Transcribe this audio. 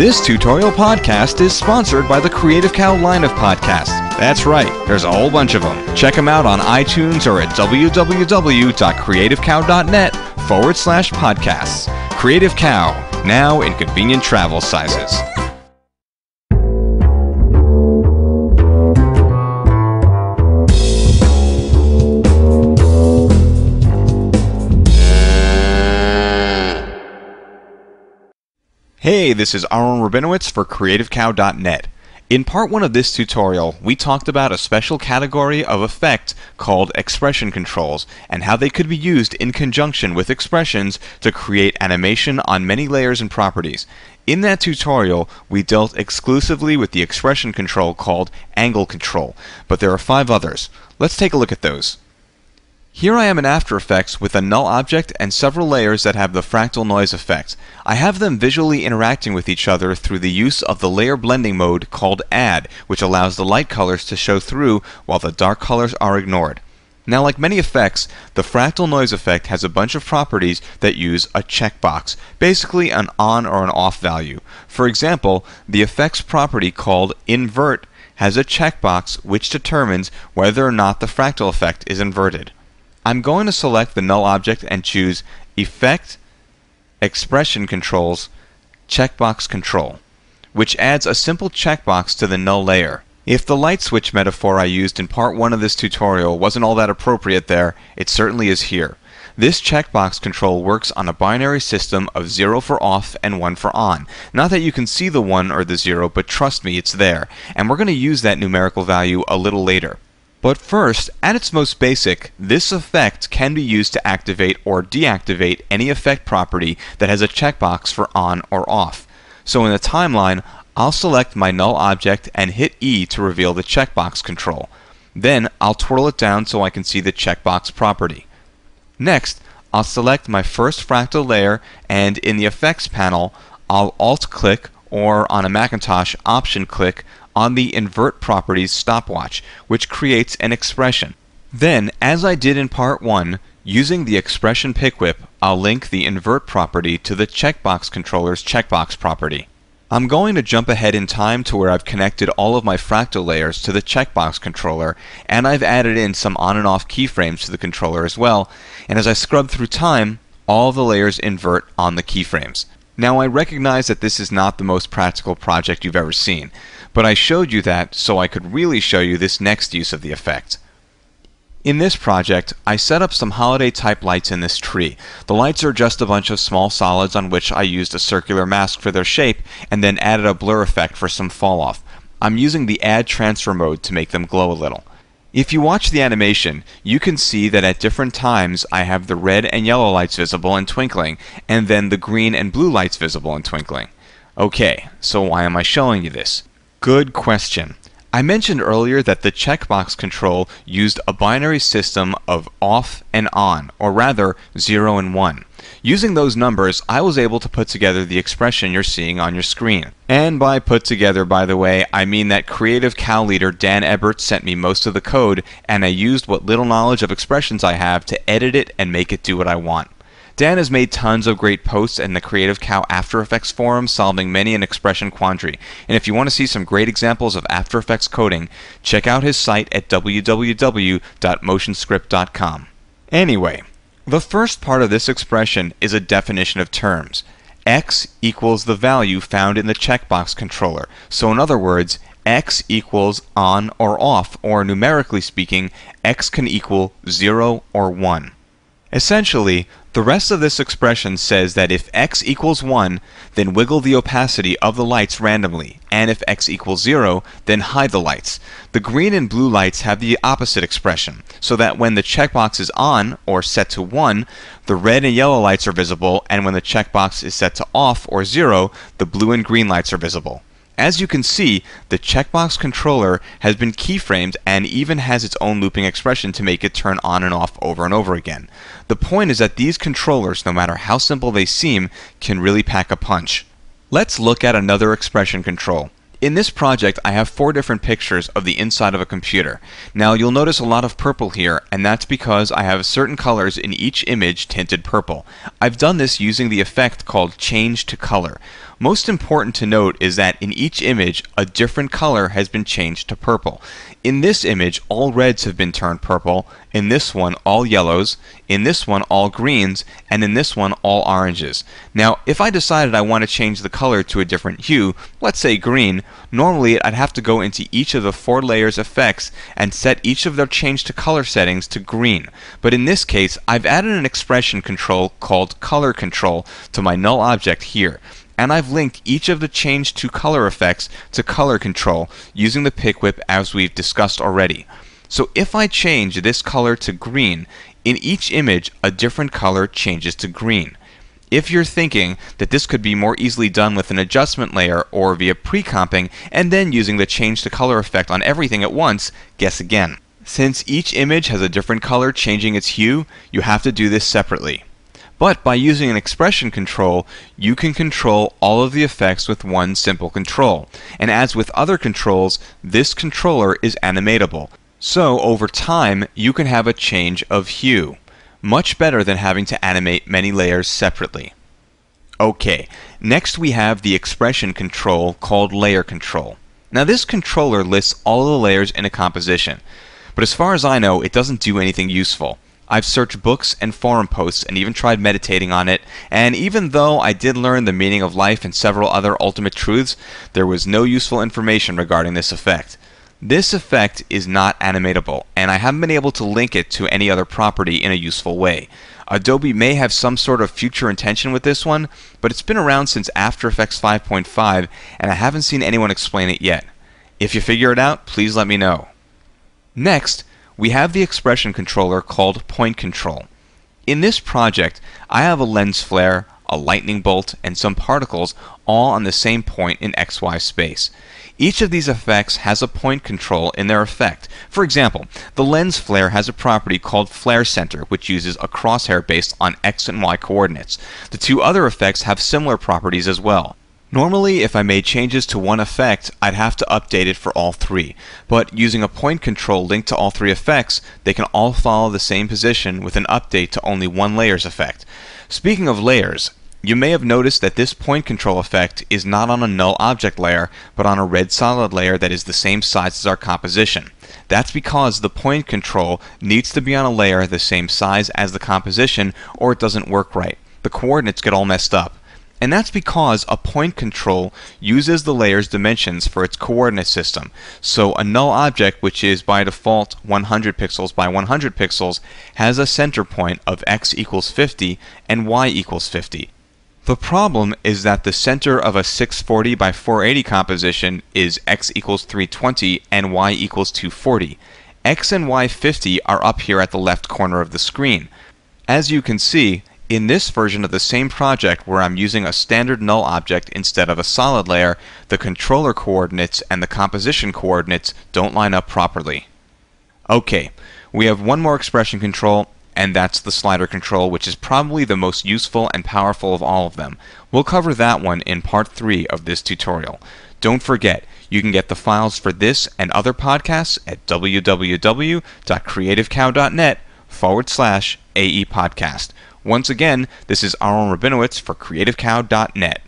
This tutorial podcast is sponsored by the Creative Cow line of podcasts. That's right, there's a whole bunch of them. Check them out on iTunes or at www.creativecow.net/podcasts. Creative Cow, now in convenient travel sizes. Hey, this is Aharon Rabinowitz for CreativeCow.net. In part one of this tutorial, we talked about a special category of effect called expression controls and how they could be used in conjunction with expressions to create animation on many layers and properties. In that tutorial, we dealt exclusively with the expression control called angle control, but there are 5 others. Let's take a look at those. Here I am in After Effects with a null object and several layers that have the fractal noise effect. I have them visually interacting with each other through the use of the layer blending mode called Add, which allows the light colors to show through while the dark colors are ignored. Now, like many effects, the fractal noise effect has a bunch of properties that use a checkbox, basically an on or an off value. For example, the effects property called Invert has a checkbox which determines whether or not the fractal effect is inverted. I'm going to select the null object and choose Effect, Expression Controls, Checkbox Control, which adds a simple checkbox to the null layer. If the light switch metaphor I used in part 1 of this tutorial wasn't all that appropriate there, it certainly is here. This checkbox control works on a binary system of 0 for off and 1 for on. Not that you can see the 1 or the 0, but trust me, it's there. And we're going to use that numerical value a little later. But first, at its most basic, this effect can be used to activate or deactivate any effect property that has a checkbox for on or off. So in the timeline, I'll select my null object and hit E to reveal the checkbox control. Then I'll twirl it down so I can see the checkbox property. Next, I'll select my first fractal layer, and in the effects panel, I'll Alt-click, or on a Macintosh, Option-click, on the Invert Properties stopwatch, which creates an expression. Then, as I did in part 1, using the expression pickwhip, I'll link the invert property to the checkbox controller's checkbox property. I'm going to jump ahead in time to where I've connected all of my fractal layers to the checkbox controller, and I've added in some on and off keyframes to the controller as well, and as I scrub through time, all the layers invert on the keyframes. Now, I recognize that this is not the most practical project you've ever seen, but I showed you that so I could really show you this next use of the effect. In this project, I set up some holiday type lights in this tree. The lights are just a bunch of small solids on which I used a circular mask for their shape and then added a blur effect for some fall off. I'm using the Add Transfer mode to make them glow a little. If you watch the animation, you can see that at different times I have the red and yellow lights visible and twinkling, and then the green and blue lights visible and twinkling. Okay, so why am I showing you this? Good question. I mentioned earlier that the checkbox control used a binary system of off and on, or rather 0 and 1. Using those numbers, I was able to put together the expression you're seeing on your screen. And by put together, by the way, I mean that Creative Cow leader Dan Ebert sent me most of the code, and I used what little knowledge of expressions I have to edit it and make it do what I want. Dan has made tons of great posts in the Creative Cow After Effects forum solving many an expression quandary. And if you want to see some great examples of After Effects coding, check out his site at www.motionscript.com. Anyway, the first part of this expression is a definition of terms. X equals the value found in the checkbox controller. So in other words, X equals on or off, or numerically speaking, X can equal 0 or 1. Essentially, the rest of this expression says that if X equals 1, then wiggle the opacity of the lights randomly, and if X equals 0, then hide the lights. The green and blue lights have the opposite expression, so that when the checkbox is on, or set to 1, the red and yellow lights are visible, and when the checkbox is set to off, or 0, the blue and green lights are visible. As you can see, the checkbox controller has been keyframed and even has its own looping expression to make it turn on and off over and over again. The point is that these controllers, no matter how simple they seem, can really pack a punch. Let's look at another expression control. In this project, I have 4 different pictures of the inside of a computer. Now, you'll notice a lot of purple here, and that's because I have certain colors in each image tinted purple. I've done this using the effect called Change to Color. Most important to note is that in each image, a different color has been changed to purple. In this image, all reds have been turned purple, in this one all yellows, in this one all greens, and in this one all oranges. Now, if I decided I want to change the color to a different hue, let's say green, normally I'd have to go into each of the four layers effects and set each of their change to color settings to green. But in this case, I've added an expression control called color control to my null object here. And I've linked each of the change to color effects to color control using the pick whip as we've discussed already. So if I change this color to green, in each image a different color changes to green. If you're thinking that this could be more easily done with an adjustment layer or via pre-comping and then using the change to color effect on everything at once, guess again. Since each image has a different color changing its hue, you have to do this separately. But by using an expression control, you can control all of the effects with one simple control. And as with other controls, this controller is animatable. So over time, you can have a change of hue. Much better than having to animate many layers separately. Okay, next we have the expression control called layer control. Now this controller lists all the layers in a composition. But as far as I know, it doesn't do anything useful. I've searched books and forum posts and even tried meditating on it, and even though I did learn the meaning of life and several other ultimate truths, there was no useful information regarding this effect. This effect is not animatable, and I haven't been able to link it to any other property in a useful way. Adobe may have some sort of future intention with this one, but it's been around since After Effects 5.5, and I haven't seen anyone explain it yet. If you figure it out, please let me know. Next, we have the expression controller called point control. In this project, I have a lens flare, a lightning bolt, and some particles all on the same point in XY space. Each of these effects has a point control in their effect. For example, the lens flare has a property called flare center, which uses a crosshair based on X and Y coordinates. The two other effects have similar properties as well. Normally, if I made changes to one effect, I'd have to update it for all three. But using a point control linked to all three effects, they can all follow the same position with an update to only one layer's effect. Speaking of layers, you may have noticed that this point control effect is not on a null object layer, but on a red solid layer that is the same size as our composition. That's because the point control needs to be on a layer the same size as the composition, or it doesn't work right. The coordinates get all messed up. And that's because a point control uses the layer's dimensions for its coordinate system. So a null object, which is by default 100 pixels by 100 pixels, has a center point of x equals 50 and y equals 50. The problem is that the center of a 640 by 480 composition is x equals 320 and y equals 240. X and y 50 are up here at the left corner of the screen. As you can see, in this version of the same project where I'm using a standard null object instead of a solid layer, the controller coordinates and the composition coordinates don't line up properly. Okay, we have one more expression control, and that's the slider control, which is probably the most useful and powerful of all of them. We'll cover that one in part 3 of this tutorial. Don't forget, you can get the files for this and other podcasts at www.creativecow.net/AE podcast. Once again, this is Aharon Rabinowitz for CreativeCow.net.